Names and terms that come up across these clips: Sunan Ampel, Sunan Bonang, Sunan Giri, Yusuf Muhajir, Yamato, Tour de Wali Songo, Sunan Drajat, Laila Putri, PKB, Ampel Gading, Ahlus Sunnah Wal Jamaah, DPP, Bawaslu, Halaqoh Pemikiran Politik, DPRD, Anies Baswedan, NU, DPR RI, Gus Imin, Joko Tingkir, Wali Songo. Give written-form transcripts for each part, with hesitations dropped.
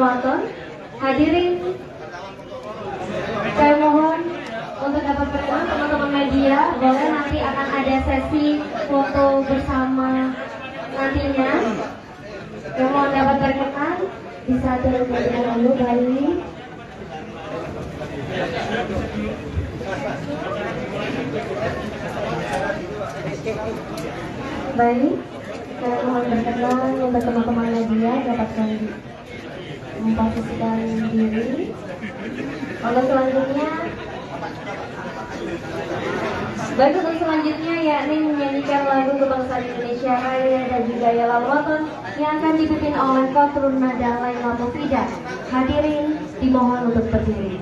penonton, hadirin, saya mohon untuk dapat berkenan teman-teman media, boleh nanti akan ada sesi foto bersama nantinya. Saya mohon dapat berkenan bisa turun dulu dari. Baik, saya mohon berkenan untuk teman-teman media dapatkan memposisikan diri. Untuk selanjutnya, baik untuk selanjutnya yakni menyanyikan lagu kebangsaan Indonesia Raya dan juga Laila Watan yang akan dipimpin oleh Turun Nada Laila Putri. Hadirin dimohon untuk berdiri.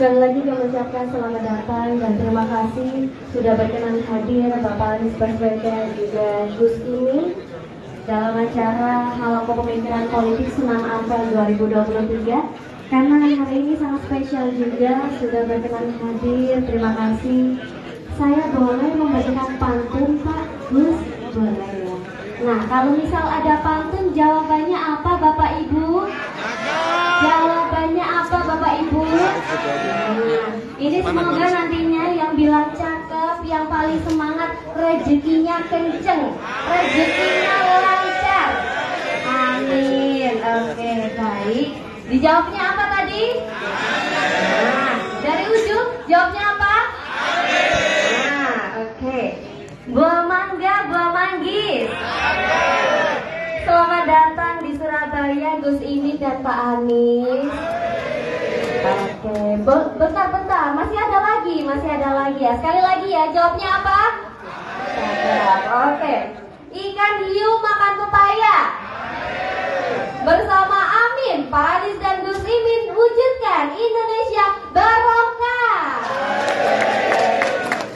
Sekali lagi kami ucapkan selamat datang dan terima kasih sudah berkenan hadir Bapak Anies Baswedan juga Gus Imin dalam acara Halaqoh Pemikiran Politik Sunan Ampel 2023. Karena hari ini sangat spesial juga sudah berkenan hadir, terima kasih. Saya boleh membacakan pantun Pak Gus, boleh ya? Nah, kalau misal ada pantun jawabannya apa Bapak Ibu? Jawabannya apa Bapak Ibu? Nah, ini semoga nantinya yang bilang cakep, yang paling semangat, rezekinya kenceng, rezekinya lancar. Amin. Oke, baik. Dijawabnya apa tadi? Nah, dari ujung jawabnya apa? Nah, oke. Buah mangga, buah manggis. Selamat datang di Surabaya Gus Imin dan Pak Anies. Oke, bentar-bentar, masih ada lagi ya. Sekali lagi ya, jawabnya apa? Oke. Ikan hiu makan pepaya. Bersama Amin, Pak Anies dan Gus Imin wujudkan Indonesia barokah.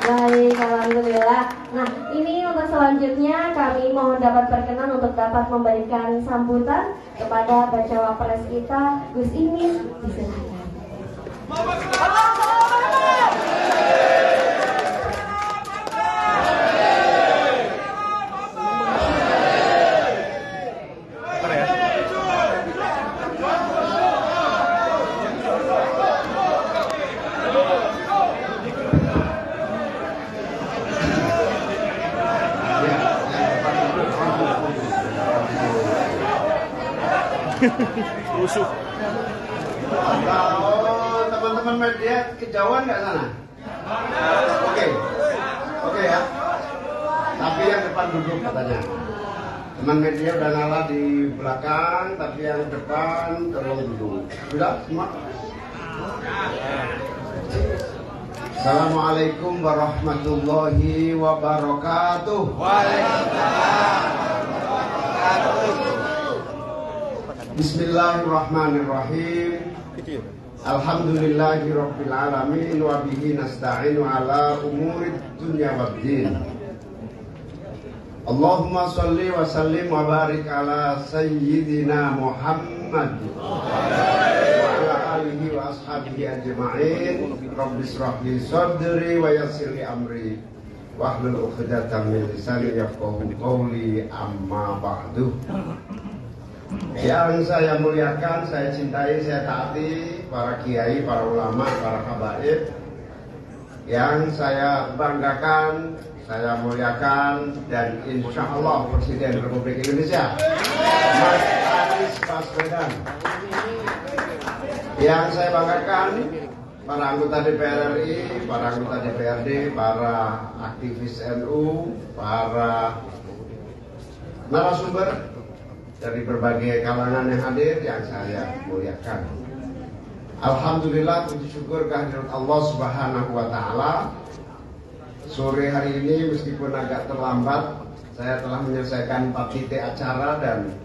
Baik, alhamdulillah. Nah, ini untuk selanjutnya kami mohon dapat berkenan untuk dapat memberikan sambutan kepada bacawa pres kita Gus Imin, diserahkan. Rusuh. Kalau teman-teman media kejauhan nggak sana? Oke, oke ya. Tapi yang depan duduk katanya. Teman media udah ngalah di belakang, tapi yang depan terlalu duduk. Sudah semua. Assalamualaikum warahmatullahi wabarakatuh. Waalaikumsalam warahmatullahi wabarakatuh. Bismillahirrahmanirrahim. Alhamdulillahirabbil alamin wa bihi nasta'inu ala umurid dunya waddin. Allahumma shalli wa sallim wa barik ala sayyidina Muhammad wa ala alihi wa ashabihi ajma'in. Rabbishrah li sadri wa yassir li amri wahlul 'uqdatam min lisani yafqahu qawli, amma ba'du. Yang saya muliakan, saya cintai, saya taati para kiai, para ulama, para habaib. Yang saya banggakan, saya muliakan, dan insya Allah Presiden Republik Indonesia Mas Anies Baswedan. Yang saya banggakan, para anggota DPR RI, para anggota DPRD, para aktivis NU, para narasumber dari berbagai kalangan yang hadir yang saya muliakan. Alhamdulillah, puji syukur kehadirat Allah Subhanahu wa taala. Sore hari ini meskipun agak terlambat, saya telah menyelesaikan 4 titik acara dan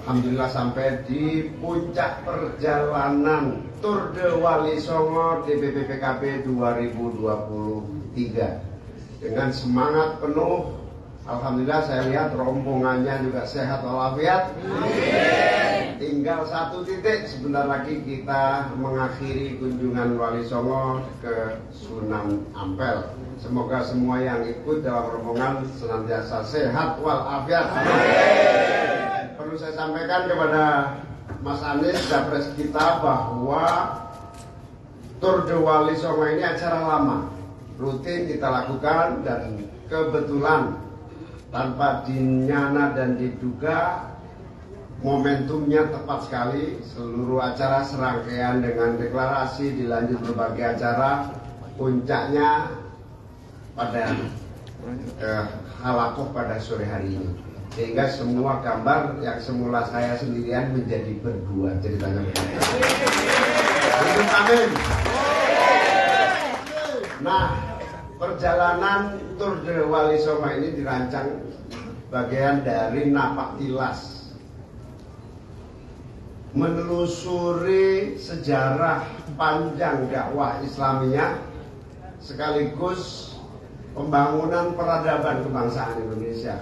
alhamdulillah sampai di puncak perjalanan Tour de Wali Songo DPP PKB 2023 dengan semangat penuh. Alhamdulillah saya lihat rombongannya juga sehat walafiat. Tinggal satu titik, sebentar lagi kita mengakhiri kunjungan Wali Songo ke Sunan Ampel. Semoga semua yang ikut dalam rombongan senantiasa sehat walafiat. Perlu saya sampaikan kepada Mas Anies Capres kita bahwa Tour de Wali Songo ini acara lama, rutin kita lakukan, dan kebetulan tanpa dinyana dan diduga momentumnya tepat sekali. Seluruh acara serangkaian dengan deklarasi, dilanjut berbagai acara, puncaknya pada Halaqoh pada sore hari ini, sehingga semua gambar yang semula saya sendirian menjadi berdua ceritanya. Amin. Nah, perjalanan Tour de Wali Songo ini dirancang bagian dari napak tilas menelusuri sejarah panjang dakwah Islamiyah sekaligus pembangunan peradaban kebangsaan Indonesia,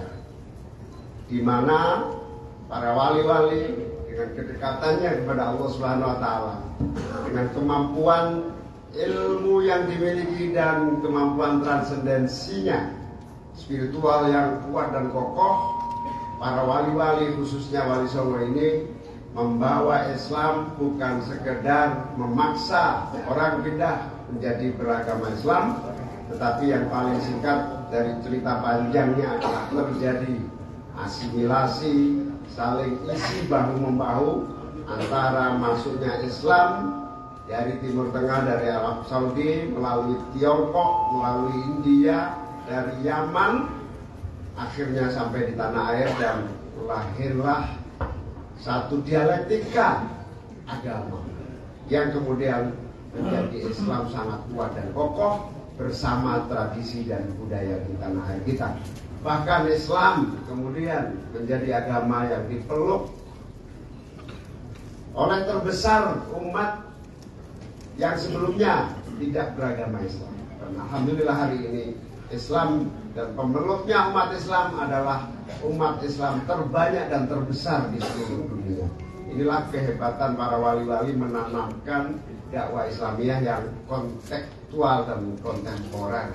di mana para wali-wali dengan kedekatannya kepada Allah Subhanahu wa Ta'ala, dengan kemampuan ilmu yang dimiliki dan kemampuan transendensinya spiritual yang kuat dan kokoh, para wali-wali khususnya Wali Songo ini membawa Islam bukan sekedar memaksa orang pindah menjadi beragama Islam, tetapi yang paling singkat dari cerita panjangnya adalah terjadi asimilasi, saling isi bahu-membahu antara masuknya Islam dari Timur Tengah, dari Arab Saudi, melalui Tiongkok, melalui India, dari Yaman, akhirnya sampai di tanah air, dan lahirlah satu dialektika agama yang kemudian menjadi Islam sangat kuat dan kokoh bersama tradisi dan budaya di tanah air kita. Bahkan Islam kemudian menjadi agama yang dipeluk oleh terbesar umat yang sebelumnya tidak beragama Islam. Dan alhamdulillah hari ini Islam dan pemeluknya umat Islam adalah umat Islam terbanyak dan terbesar di seluruh dunia. Inilah kehebatan para wali-wali menanamkan dakwah Islamiyah yang kontekstual dan kontemporer.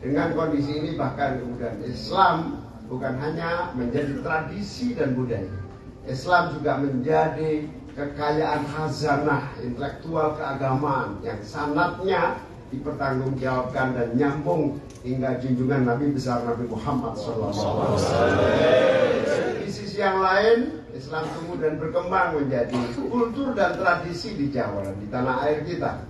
Dengan kondisi ini bahkan kemudian Islam bukan hanya menjadi tradisi dan budaya, Islam juga menjadi kekayaan khazanah intelektual keagamaan yang sanadnya dipertanggungjawabkan dan nyambung hingga junjungan Nabi besar Nabi Muhammad SAW. Di sisi yang lain, Islam tumbuh dan berkembang menjadi kultur dan tradisi di Jawa dan di tanah air kita,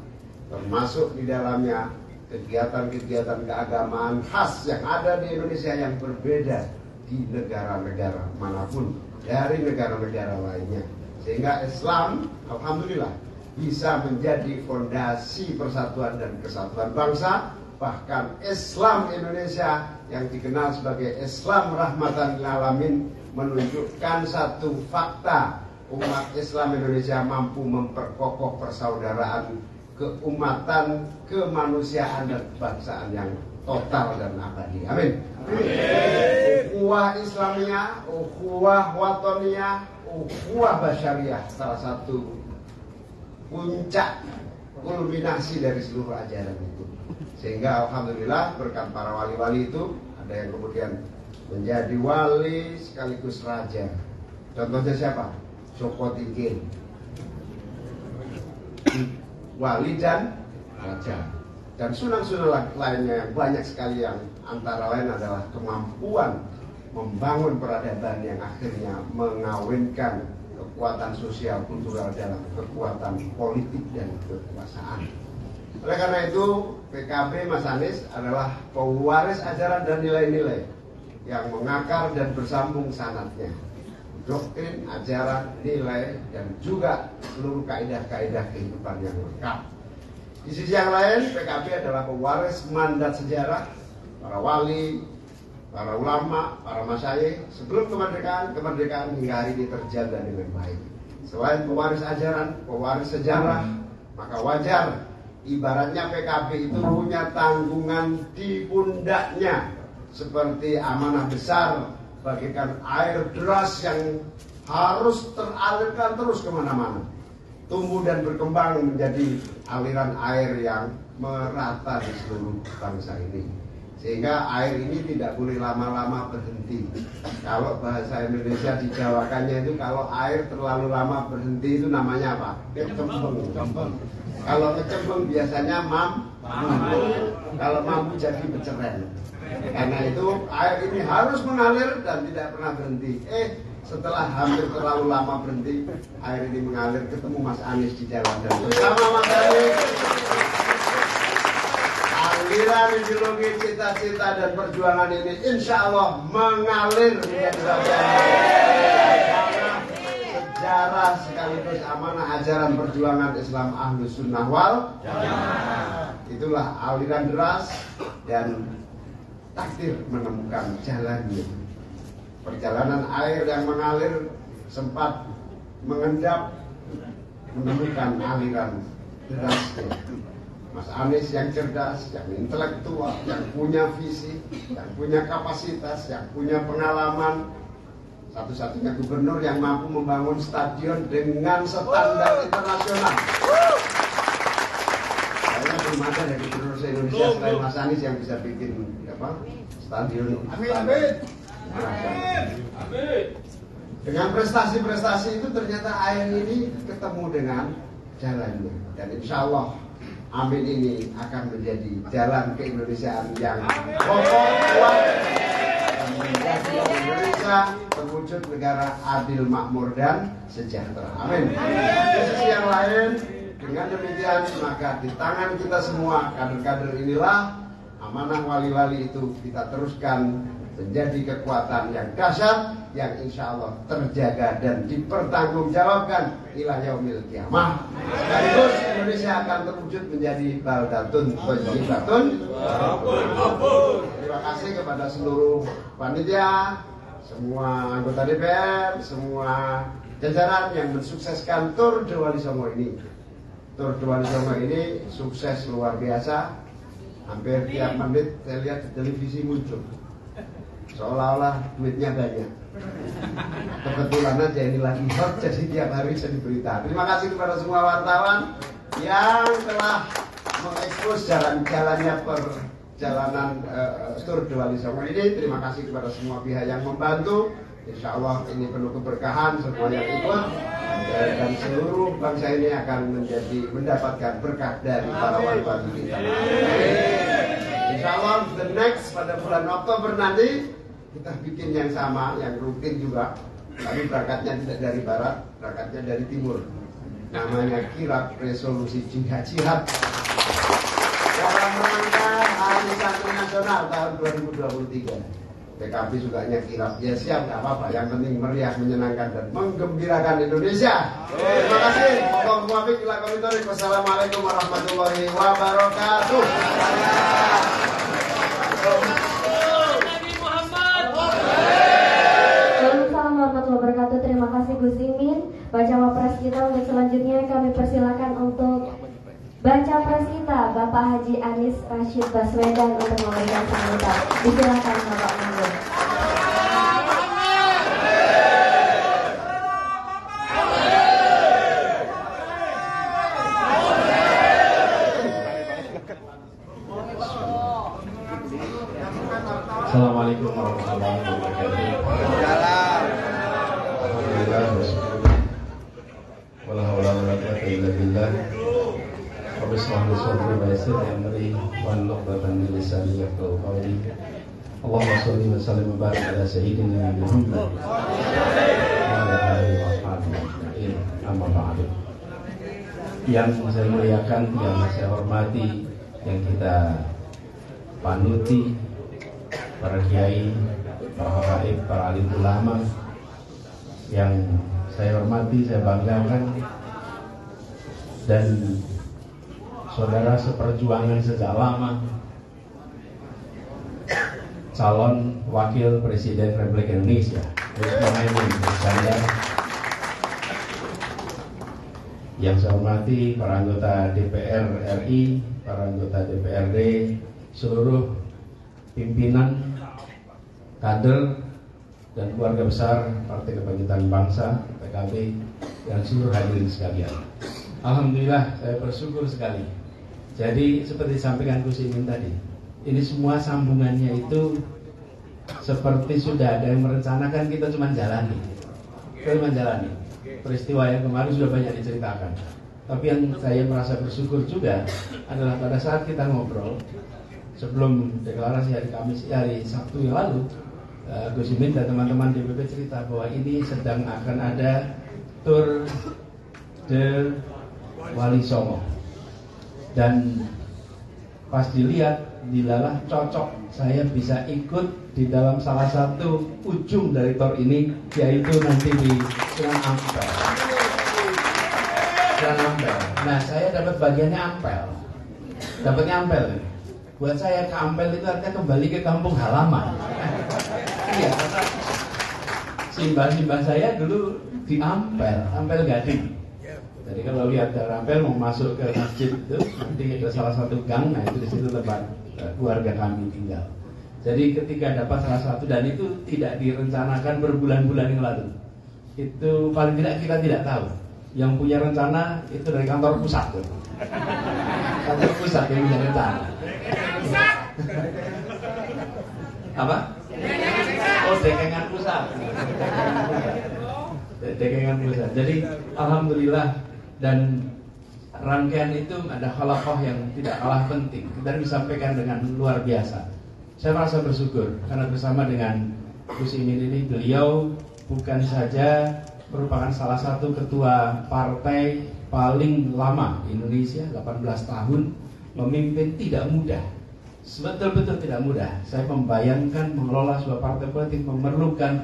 termasuk di dalamnya kegiatan-kegiatan keagamaan khas yang ada di Indonesia yang berbeda di negara-negara manapun dari negara-negara lainnya. Sehingga Islam, alhamdulillah, bisa menjadi fondasi persatuan dan kesatuan bangsa. Bahkan Islam Indonesia yang dikenal sebagai Islam rahmatan lil alamin menunjukkan satu fakta: umat Islam Indonesia mampu memperkokoh persaudaraan, keumatan, kemanusiaan, dan kebangsaan yang total dan abadi. Amin. Ukhuwah Islamiyah, ukhuwah watoniyah, ukhuwah basyariyah, salah satu puncak kulminasi dari seluruh ajaran itu. Sehingga alhamdulillah berkat para wali-wali itu ada yang kemudian menjadi wali sekaligus raja. Contohnya siapa? Joko Tingkir, wali dan raja. Dan sunan-sunan lainnya yang banyak sekali, yang antara lain adalah kemampuan membangun peradaban yang akhirnya mengawinkan kekuatan sosial kultural dalam kekuatan politik dan kekuasaan. Oleh karena itu, PKB Mas Anies adalah pewaris ajaran dan nilai-nilai yang mengakar dan bersambung sanadnya, doktrin, ajaran, nilai, dan juga seluruh kaidah-kaidah kehidupan yang lengkap. Di sisi yang lain, PKB adalah pewaris mandat sejarah para wali, para ulama, para masyaikh sebelum kemerdekaan hingga hari ini terjaga dengan baik. Selain pewaris ajaran, pewaris sejarah, maka wajar ibaratnya PKB itu punya tanggungan di pundaknya, seperti amanah besar bagikan air deras yang harus teralirkan terus kemana-mana, tumbuh dan berkembang menjadi aliran air yang merata di seluruh bangsa ini. Sehingga air ini tidak boleh lama-lama berhenti. Kalau bahasa Indonesia dijawakannya itu, kalau air terlalu lama berhenti itu namanya apa? Kecembung. Kalau kecembung biasanya mampu. Kalau mampu jadi beceren. Karena itu air ini harus mengalir dan tidak pernah berhenti. Setelah hampir terlalu lama berhenti, air ini mengalir, ketemu Mas Anies di jalan, dan bersama Mas Anies aliran ideologi, cita-cita, dan perjuangan ini insya Allah mengalir menjadi bagian sejarah sekaligus amanah ajaran perjuangan Islam Ahlus Sunnah Wal Jamaah. Itulah aliran deras dan takdir menemukan jalannya. Perjalanan air yang mengalir sempat mengendap menemukan aliran derasnya. Mas Anies yang cerdas, yang intelektual, yang punya visi, yang punya kapasitas, yang punya pengalaman. Satu-satunya gubernur yang mampu membangun stadion dengan standar internasional. Saya bermata dari gubernur se-Indonesia selain Mas Anies yang bisa bikin apa, stadion. Amin. Dengan prestasi-prestasi itu ternyata air ini ketemu dengan jalannya. Dan insya Allah Amin ini akan menjadi jalan keindonesiaan yang kokoh, kuat, dan menjadi Indonesia terwujud negara adil, makmur, dan sejahtera. Amin. Di sisi yang lain, dengan demikian maka di tangan kita semua kader-kader inilah amanah wali-wali itu kita teruskan menjadi kekuatan yang dahsyat, yang insya Allah terjaga dan dipertanggungjawabkan ila yaumil kiamah. Sekaligus Indonesia akan terwujud menjadi baldatun thayyibatun. Terima kasih kepada seluruh panitia, semua anggota DPR, semua jajaran yang mensukseskan Tour de Wali Songo ini. Tour de Wali Songo ini sukses luar biasa. Hampir tiap menit saya lihat di televisi muncul seolah-olah duitnya banyak. Kebetulan aja ini lagi hot, jadi tiap hari jadi berita. Terima kasih kepada semua wartawan yang telah mengekspos jalan-jalannya perjalanan Tour de Wali Songo ini. Terima kasih kepada semua pihak yang membantu. Insya Allah ini penuh keberkahan semua yang ikut, dan seluruh bangsa ini akan menjadi mendapatkan berkat dari para wartawan kita. Insya Allah the next pada bulan Oktober nanti kita bikin yang sama, yang rutin juga. Tapi berangkatnya tidak dari barat, berangkatnya dari timur. Namanya kirap resolusi jihad-jihad dalam rangka Hari Santri Nasional tahun 2023. PKB sukanya kirap, ya siap, nggak apa-apa. Yang penting meriah, menyenangkan, dan menggembirakan Indonesia. Terima kasih. Wassalamualaikum warahmatullahi wabarakatuh. Terima kasih Gus Imin. Baca wapres kita untuk selanjutnya kami persilakan untuk baca pres kita Bapak Haji Anies Baswedan untuk memberikan sambutan. Silakan Bapak Menteri. Assalamualaikum warahmatullahi wabarakatuh. Allahumma sholli wa sallim wa barik ala sayyidina Muhammad. Yang saya muliakan, yang saya hormati, yang kita panuti, para kiai, para habaib, para alim ulama, yang saya hormati, saya banggakan, dan saudara seperjuangan sejak lama, calon wakil presiden Republik Indonesia yang saya hormati, para anggota DPR RI, para anggota DPRD, seluruh pimpinan, kader, dan keluarga besar Partai Kebangkitan Bangsa PKB dan seluruh hadirin sekalian. Alhamdulillah, saya bersyukur sekali. Jadi seperti sampaikan Gus Imin tadi, ini semua sambungannya itu seperti sudah ada yang merencanakan, kita cuma jalani. Peristiwa yang kemarin sudah banyak diceritakan. Tapi yang saya merasa bersyukur juga adalah pada saat kita ngobrol sebelum deklarasi hari Kamis, hari Sabtu yang lalu, Gus Imin dan teman-teman DPP cerita bahwa ini sedang akan ada Tour de Wali Songo. Dan pas dilihat, dilalah cocok saya bisa ikut di dalam salah satu ujung dari tour ini, yaitu nanti di Sunan Ampel. Nah, saya dapat bagiannya Ampel. Dapatnya Ampel. Buat saya ke Ampel itu artinya kembali ke kampung halaman. Iya. Simbah-simbah saya dulu di Ampel, Ampel Gading. Jadi kalau lihat dari Ampel mau masuk ke masjid itu, nanti ada salah satu gang, nah itu di situ tempat keluarga kami tinggal. Jadi ketika dapat salah satu, dan itu tidak direncanakan berbulan-bulan yang lalu, itu paling tidak kita tidak tahu. Yang punya rencana itu dari kantor pusat tuh. Kantor pusat yang punya rencana. Apa? Oh, dekengan pusat. Dekengan pusat. Jadi alhamdulillah, dan rangkaian itu ada halaqoh yang tidak kalah penting dan disampaikan dengan luar biasa. Saya merasa bersyukur karena bersama dengan Gus Imin ini, beliau bukan saja merupakan salah satu ketua partai paling lama di Indonesia, 18 tahun memimpin, tidak mudah, betul-betul tidak mudah. Saya membayangkan mengelola sebuah partai politik memerlukan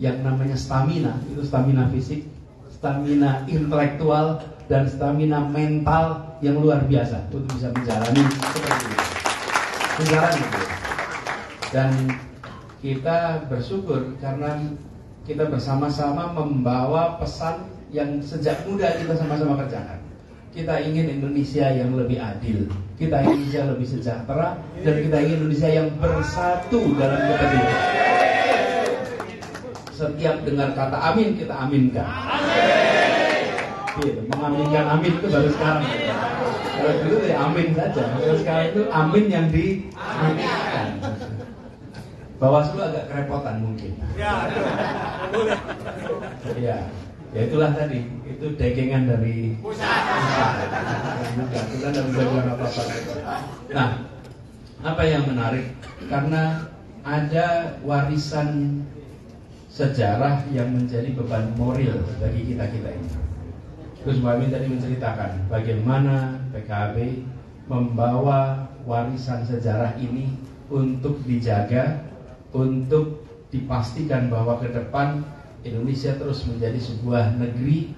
yang namanya stamina, itu stamina fisik, stamina intelektual, dan stamina mental yang luar biasa untuk bisa menjalani seperti ini. Menjalani itu. Dan kita bersyukur karena kita bersama-sama membawa pesan yang sejak muda kita sama-sama kerjakan. Kita ingin Indonesia yang lebih adil, kita ingin Indonesia lebih sejahtera, dan kita ingin Indonesia yang bersatu dalam kepentingan. Setiap dengar kata amin, kita aminkan. Amin. Mengaminkan amin itu baru sekarang. Kalau dulu ya amin saja, kalau sekarang itu amin yang diaminkan. Bawaslu agak kerepotan mungkin. Ya, ya itulah tadi, itu dekengan dari pusat. Kita tidak bisa buat apa-apa. Nah, apa yang menarik, karena ada warisan sejarah yang menjadi beban moral bagi kita-kita ini. Terus Wami tadi menceritakan bagaimana PKB membawa warisan sejarah ini untuk dijaga, untuk dipastikan bahwa ke depan Indonesia terus menjadi sebuah negeri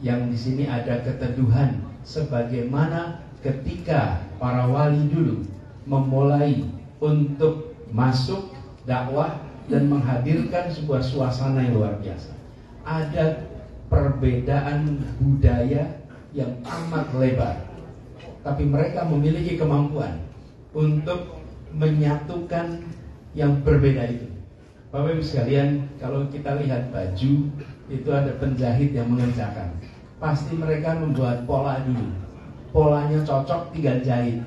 yang di sini ada keteduhan, sebagaimana ketika para wali dulu memulai untuk masuk dakwah dan menghadirkan sebuah suasana yang luar biasa. Ada perbedaan budaya yang amat lebar, tapi mereka memiliki kemampuan untuk menyatukan yang berbeda itu. Bapak-Ibu sekalian, kalau kita lihat baju, itu ada penjahit yang mengerjakan. Pasti mereka membuat pola dulu. Polanya cocok, tinggal jahit.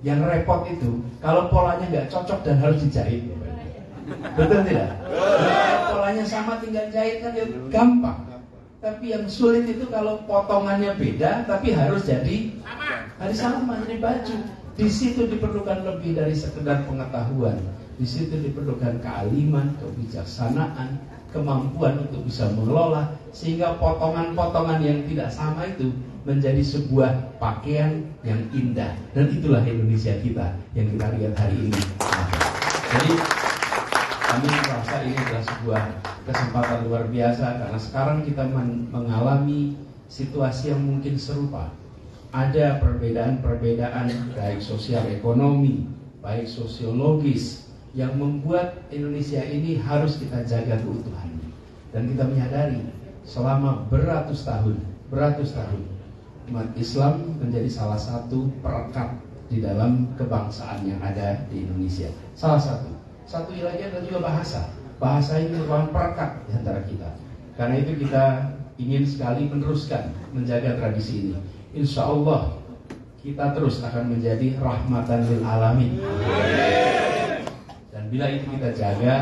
Yang repot itu, kalau polanya nggak cocok dan harus dijahit. Betul tidak? Polanya sama tinggal jahit kan ya gampang. Tapi yang sulit itu kalau potongannya beda tapi harus jadi sama jadi baju. Di situ diperlukan lebih dari sekedar pengetahuan. Di situ diperlukan kealiman, kebijaksanaan, kemampuan untuk bisa mengelola, sehingga potongan-potongan yang tidak sama itu menjadi sebuah pakaian yang indah. Dan itulah Indonesia kita yang kita lihat hari ini. Jadi kami merasa ini adalah sebuah kesempatan luar biasa, karena sekarang kita mengalami situasi yang mungkin serupa. Ada perbedaan-perbedaan baik sosial ekonomi, baik sosiologis, yang membuat Indonesia ini harus kita jaga keutuhannya. Dan kita menyadari selama beratus tahun umat Islam menjadi salah satu perekat di dalam kebangsaan yang ada di Indonesia. Salah satu. Satu lagi adalah juga bahasa ini merupakan perekat di antara kita. Karena itu kita ingin sekali meneruskan menjaga tradisi ini. Insya Allah kita terus akan menjadi rahmatan lil alamin. Dan bila itu kita jaga,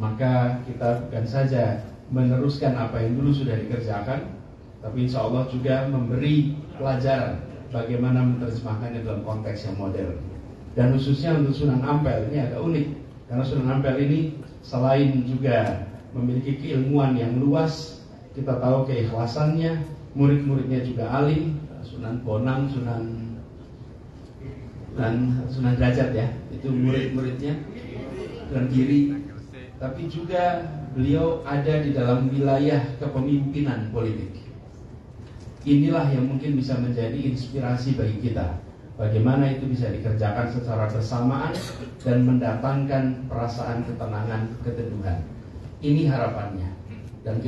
maka kita bukan saja meneruskan apa yang dulu sudah dikerjakan, tapi insya Allah juga memberi pelajaran bagaimana menerjemahkannya dalam konteks yang modern. Dan khususnya untuk Sunan Ampel ini agak unik. Karena Sunan Ampel ini selain juga memiliki keilmuan yang luas, kita tahu keikhlasannya, murid-muridnya juga alim, Sunan Bonang, Sunan Drajat ya, itu murid-muridnya, Sunan Giri. Tapi juga beliau ada di dalam wilayah kepemimpinan politik. Inilah yang mungkin bisa menjadi inspirasi bagi kita. Bagaimana itu bisa dikerjakan secara bersamaan dan mendatangkan perasaan ketenangan, keteduhan. Ini harapannya. Dan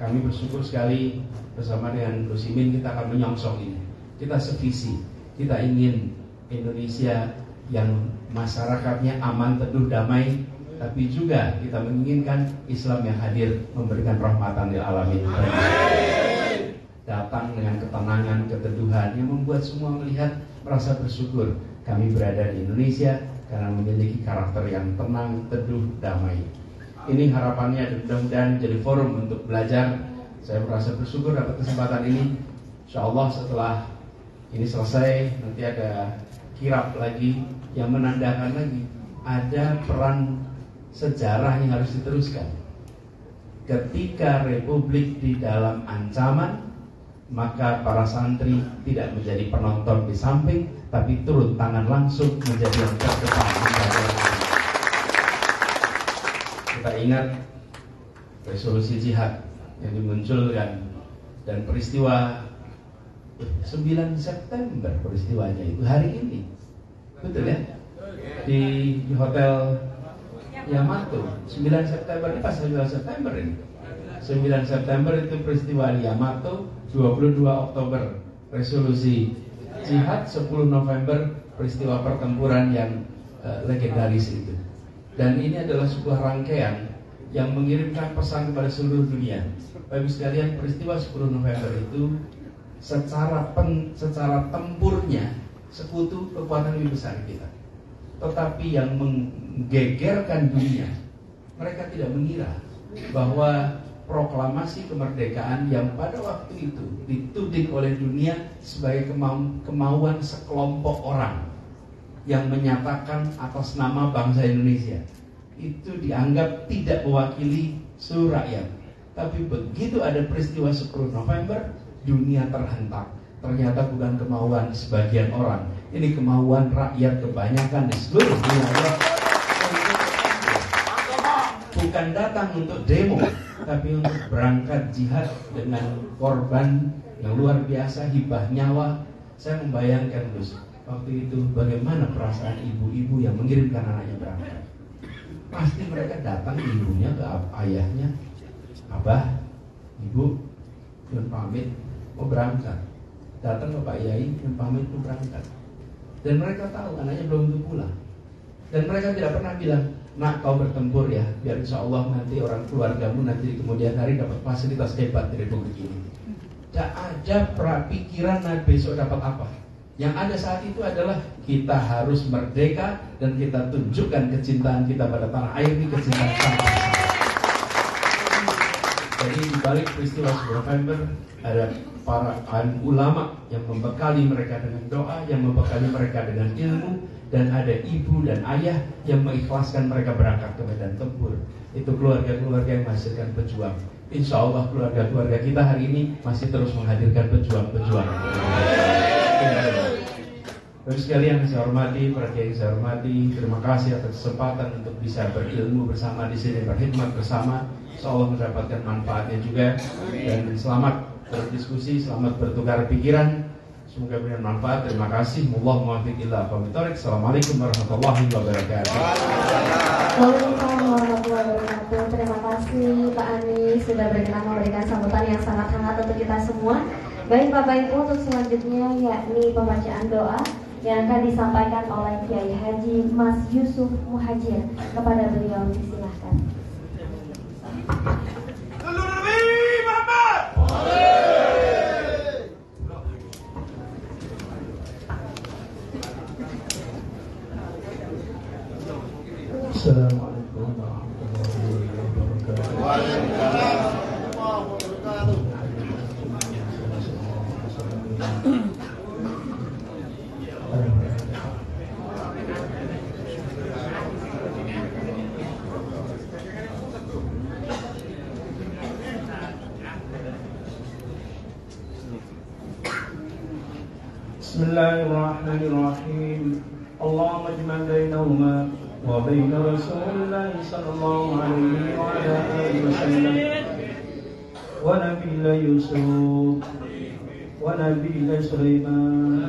kami bersyukur sekali bersama dengan Gus Imin kita akan menyongsong ini. Kita sevisi, kita ingin Indonesia yang masyarakatnya aman, teduh, damai, tapi juga kita menginginkan Islam yang hadir memberikan rahmatan lil alamin. Datang dengan ketenangan, keteduhan yang membuat semua melihat merasa bersyukur kami berada di Indonesia karena memiliki karakter yang tenang, teduh, damai. Ini harapannya, mudah-mudahan jadi forum untuk belajar. Saya merasa bersyukur dapat kesempatan ini. Insya Allah setelah ini selesai, nanti ada kirab lagi yang menandakan lagi ada peran sejarah yang harus diteruskan. Ketika Republik di dalam ancaman, maka para santri tidak menjadi penonton di samping, tapi turun tangan langsung menjadi yang terdepan. Kita ingat resolusi jihad yang dimunculkan dan peristiwa 9 September peristiwanya itu hari ini, betul ya, di hotel Yamato. 9 September ini pas 9 September ini. 9 September itu peristiwa di Yamato, 22 Oktober resolusi jihad, 10 November peristiwa pertempuran yang legendaris itu. Dan ini adalah sebuah rangkaian yang mengirimkan pesan kepada seluruh dunia. Bapak Ibu sekalian, peristiwa 10 November itu secara tempurnya sekutu kekuatan lebih besar kita. Tetapi yang menggegerkan dunia, mereka tidak mengira bahwa proklamasi kemerdekaan yang pada waktu itu dituding oleh dunia sebagai kemauan sekelompok orang yang menyatakan atas nama bangsa Indonesia, itu dianggap tidak mewakili seluruh rakyat. Tapi begitu ada peristiwa 10 November, dunia terhentak. Ternyata bukan kemauan sebagian orang, ini kemauan rakyat kebanyakan di seluruh dunia. Bukan datang untuk demo, tapi untuk berangkat jihad dengan korban yang luar biasa, hibah nyawa. Saya membayangkan terus waktu itu bagaimana perasaan ibu-ibu yang mengirimkan anaknya berangkat. Pasti mereka datang ibunya ke ayahnya, abah, ibu, dan pamit mau berangkat. Datang ke Pak Yai dan pamit mau berangkat. Dan mereka tahu anaknya belum tentu pulang. Dan mereka tidak pernah bilang, nak kau bertempur ya, biar insya Allah nanti orang keluargamu nanti kemudian hari dapat fasilitas hebat dari Republik ini. Tidak ada pikiran besok dapat apa. Yang ada saat itu adalah kita harus merdeka dan kita tunjukkan kecintaan kita pada tanah air ini, kecintaan tanah. Jadi dibalik peristiwa 10 November ada para ulama yang membekali mereka dengan doa, yang membekali mereka dengan ilmu, dan ada ibu dan ayah yang mengikhlaskan mereka berangkat ke medan tempur. Itu keluarga-keluarga yang menghasilkan pejuang. Insya Allah keluarga-keluarga kita hari ini masih terus menghadirkan pejuang-pejuang. Terus sekalian saya hormati, para kiai saya hormati, terima kasih atas kesempatan untuk bisa berilmu bersama di sini, berkhidmat bersama. Insya Allah mendapatkan manfaatnya juga. Dan selamat berdiskusi, selamat bertukar pikiran. Semoga berikan manfaat. Terima kasih. Allahumma fiqillah. Assalamualaikum warahmatullahi wabarakatuh. Waalaikumsalam warahmatullahi wabarakatuh. Terima kasih Pak Anies sudah berkenan memberikan sambutan yang sangat hangat untuk kita semua. Baik Bapak Ibu, untuk selanjutnya yakni pembacaan doa yang akan disampaikan oleh Kiai Haji Mas Yusuf Muhajir. Kepada beliau disilahkan. Seluruh Nabi Muhammad. Assalamualaikum warahmatullahi wabarakatuh. Waalaikumsalam warahmatullahi wabarakatuh. Bismillahirrahmanirrahim. Allahumma ajma' bainahuma wa bain Rasulillah sallallahu alaihi wa ala alihi wasallam wa nabiyina Yusuf wa nabiyina Sulaiman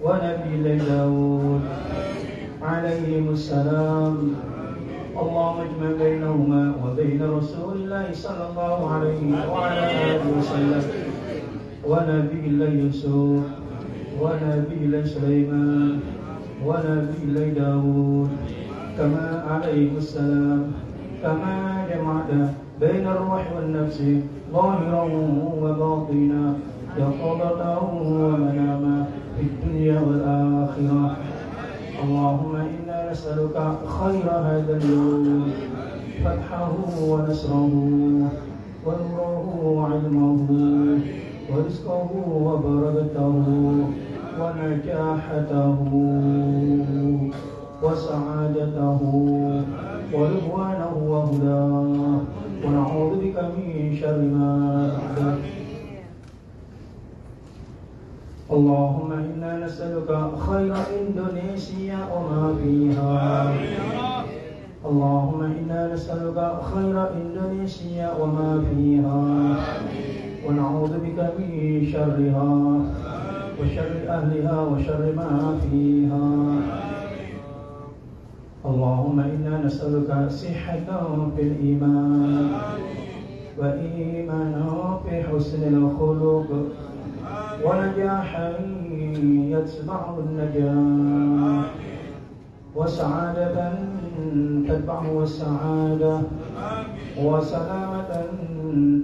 wa nabiyina Daud alaihi wassalam. اللهم اجمع بينهما وبين رسول الله صلى الله عليه وعلى آله وسلم ونبي الله يوسف ونبي الله سليمان ونبي الله داود كما عليه السلام كما جمعنا بين الروح والنفس ظاهرا وباطنا يقظته ومناما في الدنيا والآخرة اللهم إنا نسألك خير هذا اليوم فتحه ونصره ونوره وعلمه ورزقه وبركته ونجاحته وسعادته ورضوانه وهداه ونعوذ بك من شر ما أحدث اللهم إنا نسألك خير إندونيسيا وما فيها اللهم إنا نسألك خير إندونيسيا وما فيها ونعوذ بك من شرها وشر أهلها وشر ما فيها اللهم إنا نسألك صحة في الإيمان وإيمانا في حسن الخلق ونجاحا يتبعه النجاح وسعادة تتبعه السعادة وسلامة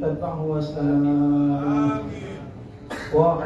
تتبعه السلام